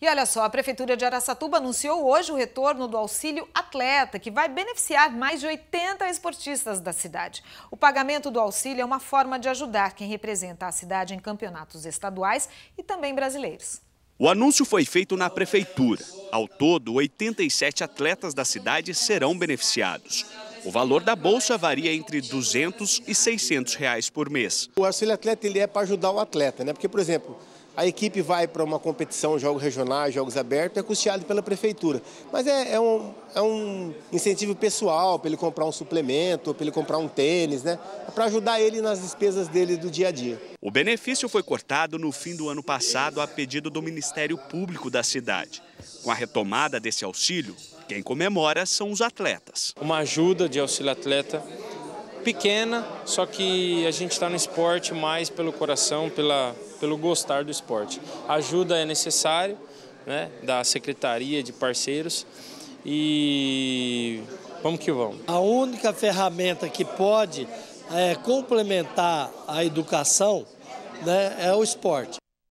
E olha só, a Prefeitura de Araçatuba anunciou hoje o retorno do Auxílio Atleta, que vai beneficiar mais de 80 esportistas da cidade. O pagamento do auxílio é uma forma de ajudar quem representa a cidade em campeonatos estaduais e também brasileiros. O anúncio foi feito na Prefeitura. Ao todo, 87 atletas da cidade serão beneficiados. O valor da bolsa varia entre R$ 200 e R$ 600 reais por mês. O auxílio atleta ele é para ajudar o atleta, né? Porque, por exemplo, a equipe vai para uma competição, jogos regionais, jogos abertos, é custeado pela prefeitura. Mas é um incentivo pessoal para ele comprar um suplemento, para ele comprar um tênis, né? É para ajudar ele nas despesas dele do dia a dia. O benefício foi cortado no fim do ano passado a pedido do Ministério Público da cidade. Com a retomada desse auxílio, quem comemora são os atletas. Uma ajuda de auxílio atleta pequena, só que a gente está no esporte mais pelo coração, pelo gostar do esporte. A ajuda é necessária, né, da secretaria, de parceiros, e vamos que vamos. A única ferramenta que pode complementar a educação, né, é o esporte.